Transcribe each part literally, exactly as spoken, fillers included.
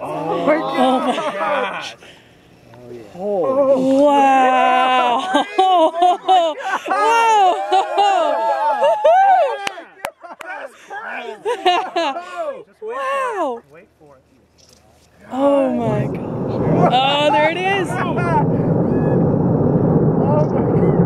Oh, oh my gosh. Oh, yeah. Oh. Wow. Oh, whoa. That's crazy. Wow. Wait for it. Oh my gosh. Oh, there it is. Oh my goodness.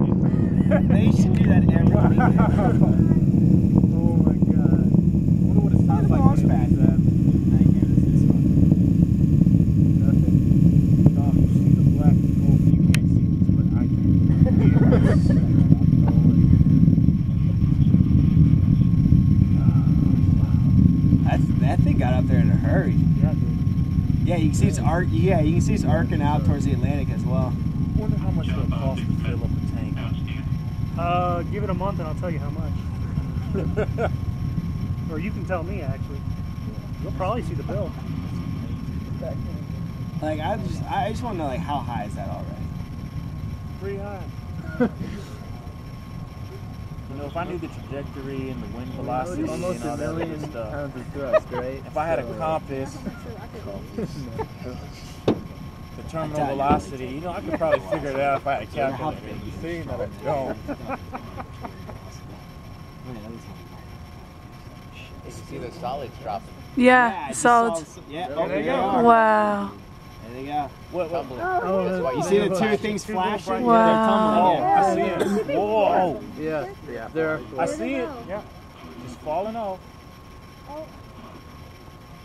You can feel it. They should do that every week. Oh my god. I wonder what it sounds like. Launch pad. I ain't hear this this one. Nothing. Oh, you see the black smoke. You can't see this, but I can. That's, that thing got up there in a hurry. Yeah, dude. Yeah, you can see it's arc yeah, you can see it's arcing out towards the Atlantic as well. I wonder how much it would cost to fill up the tank. Uh, give it a month and I'll tell you how much. Or you can tell me, actually. You'll probably see the bill. Like, I just, I just want to know, like, how high is that already? Pretty high. You know, if I knew the trajectory and the wind velocity and all that other stuff, thrust, right? If I had a compass, the terminal velocity, you know, I could probably figure it out if I had a calculator. You see that I don't. You see the solids dropping. Yeah, yeah solids. solids. Yeah, oh, there they go. Wow. There they go. What, what? Oh, you see the two things flashing? Wow. Yeah, they're tumbling. Oh, I see it. Whoa. Yeah, yeah. There. I see it. Yeah. Just falling off. Oh.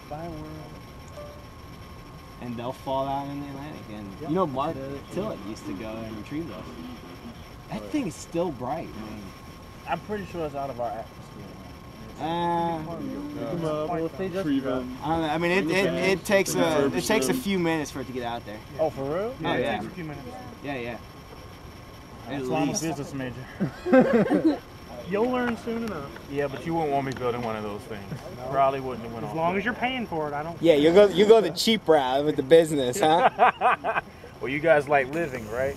Bye, world. And they'll fall out in the Atlantic. And yep. You know, Mark Tillett used to go and retrieve those. That thing is still bright. I mean, I'm pretty sure it's out of our atmosphere. Uh, I mean, it it, it takes a it takes a few minutes for it to get out there. Oh, for real? Yeah, oh, yeah. It takes a few minutes. Yeah, yeah. That's why I'm a business major. You'll learn soon enough. Yeah, but you wouldn't want me building one of those things. No. Probably wouldn't have went on. As long as you're paying for it, I don't. Yeah, you go you go the cheap route with the business, huh? Well, you guys like living, right?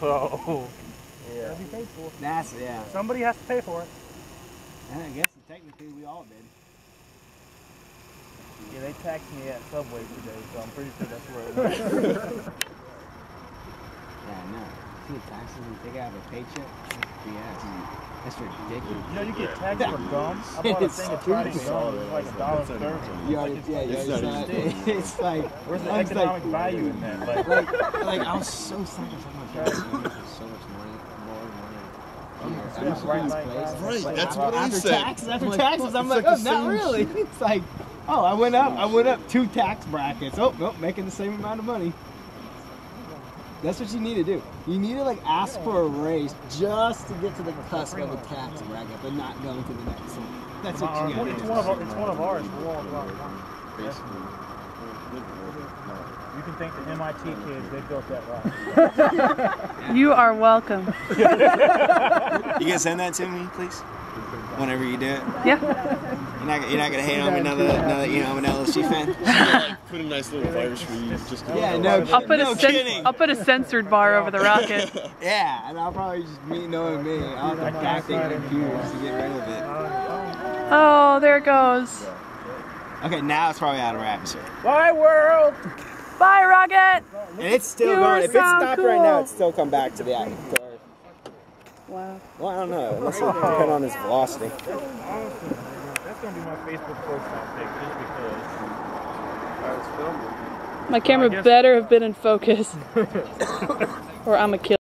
So yeah. That'd be paid for. That's yeah. Somebody has to pay for it. And I guess technically we all did. Yeah, they taxed me at Subway today, so I'm pretty sure that's where it was. Yeah, I know. See the taxes they got a paycheck. Yeah. That's ridiculous. You know, you get taxed for gum. I bought a thing of Friday gum. It's like a dollar thirty. Like, it's, yeah, it's, it's, not, it's like... Where's the economic like, value in that? Like, like, like, I was so psyched. Oh my god, so much money. More money. Yeah, I'm just right, like, place. Right, like, that's what I said. After taxes, after taxes, I'm like, oh, not really. It's like, oh, I went up. I went up two tax brackets. Oh, nope, making the same amount of money. That's what you need to do. You need to like ask for a raise just to get to the cusp of a tax bracket, but not going to the next one. That's what you got to do. It's one of our, it's one of ours. We're all about it. You can thank the M I T kids. They built that rock. You are welcome. You can send that to me, please. Whenever you do it. Yeah. You're not, you're not gonna hate on me now that you know I'm an L S U fan. Like, put a nice little virus for you. Just yeah, no, I'll put no a kidding. I'll put a censored bar over the rocket. Yeah, and I'll probably just me knowing me. I'll be acting confused to get rid of it. Oh, there it goes. Okay, now it's probably out of our atmosphere. Bye, world. Bye, rocket. And it's still you going. If it stopped cool. right now, it'd still come back to the atmosphere. Wow. Well, I don't know. Let's put on his velocity. That's gonna be my Facebook profile pic just because I was filming. My camera better have been in focus. Or I'm a killer.